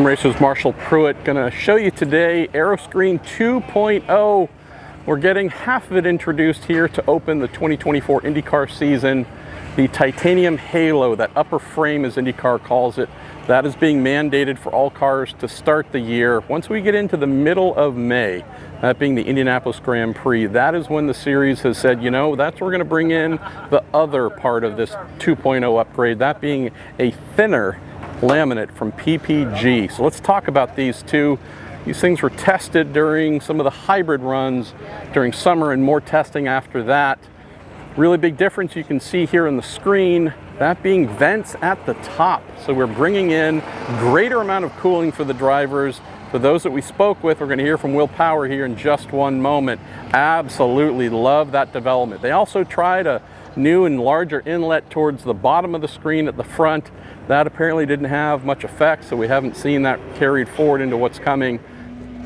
I'm Racer's Marshall Pruett, going to show you today AeroScreen 2.0. We're getting half of it introduced here to open the 2024 IndyCar season. The titanium halo, that upper frame as IndyCar calls it, that is being mandated for all cars to start the year. Once we get into the middle of May, that being the Indianapolis Grand Prix, that is when the series has said, you know, that's where we're going to bring in the other part of this 2.0 upgrade, that being a thinner laminate from PPG. So let's talk about these two. These things were tested during some of the hybrid runs during summer and more testing after that. Really big difference you can see here in the screen, that being vents at the top. So we're bringing in greater amount of cooling for the drivers. For those that we spoke with, we're going to hear from Will Power here in just one moment. Absolutely love that development. They also tried a new and larger inlet towards the bottom of the screen at the front. That apparently didn't have much effect, so we haven't seen that carried forward into what's coming.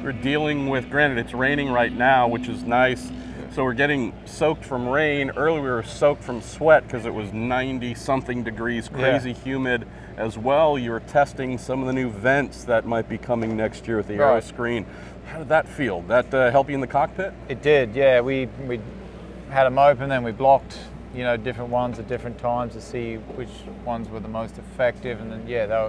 We're dealing with, granted it's raining right now, which is nice, so we're getting soaked from rain. Earlier we were soaked from sweat because it was 90 something degrees, crazy humid. As well, you were testing some of the new vents that might be coming next year with the AeroScreen. How did that feel? That help you in the cockpit? It did, yeah. We had them open and we blocked, you know, different ones at different times to see which ones were the most effective, and then yeah,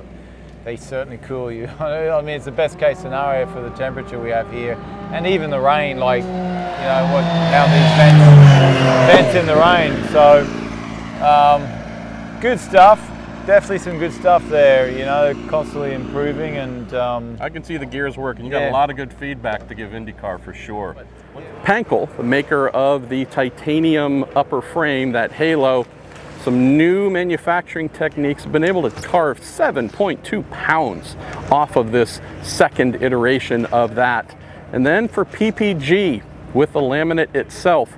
they certainly cool you. I mean, it's the best case scenario for the temperature we have here, and even the rain, like, you know, what, how these vents in the rain. So good stuff, definitely some good stuff there, you know, constantly improving. And I can see the gears working. You got a lot of good feedback to give IndyCar for sure. Pankl, the maker of the titanium upper frame, that halo, some new manufacturing techniques, have been able to carve 7.2 pounds off of this second iteration of that. And then for PPG, with the laminate itself,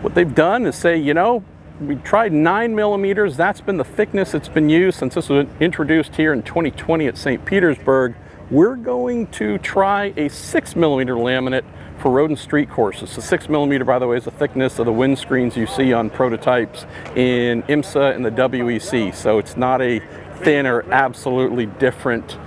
what they've done is say, you know, we tried 9 millimeters, that's been the thickness that's been used since this was introduced here in 2020 at St. Petersburg. We're going to try a 6 millimeter laminate for road and street courses. So 6 millimeter, by the way, is the thickness of the windscreens you see on prototypes in IMSA and the WEC. So it's not a thinner, absolutely different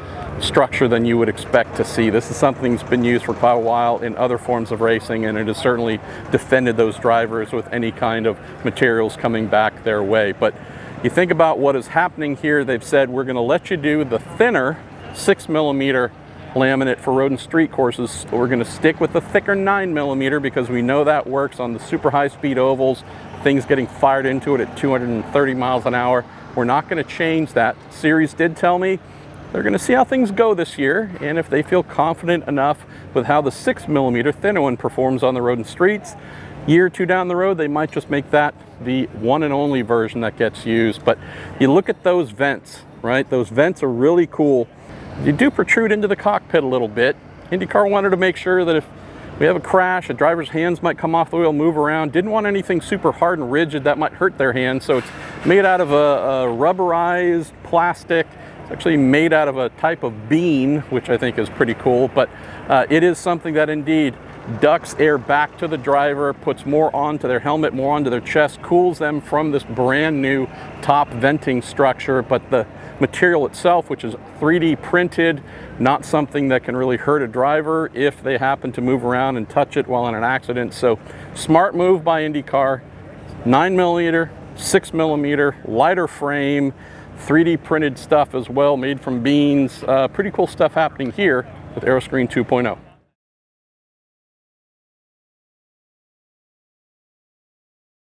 structure than you would expect to see. This is something that's been used for quite a while in other forms of racing, and it has certainly defended those drivers with any kind of materials coming back their way. But you think about what is happening here. They've said, we're going to let you do the thinner 6 millimeter laminate for road and street courses. We're going to stick with the thicker 9 millimeter because we know that works on the super high speed ovals, things getting fired into it at 230 miles an hour. We're not going to change that. Series did tell me they're going to see how things go this year, and if they feel confident enough with how the 6 millimeter thinner one performs on the road and streets, year or two down the road, they might just make that the one and only version that gets used. But you look at those vents, right? Those vents are really cool. You do protrude into the cockpit a little bit. IndyCar wanted to make sure that if we have a crash, a driver's hands might come off the wheel, move around. Didn't want anything super hard and rigid that might hurt their hands. So it's made out of a rubberized plastic. It's actually made out of a type of bean, which I think is pretty cool, but it is something that indeed ducts air back to the driver, puts more onto their helmet, more onto their chest, cools them from this brand new top venting structure. But the material itself, which is 3D printed, not something that can really hurt a driver if they happen to move around and touch it while in an accident. So smart move by IndyCar. 9 millimeter, 6 millimeter, lighter frame, 3D printed stuff as well, made from beans. Pretty cool stuff happening here with AeroScreen 2.0.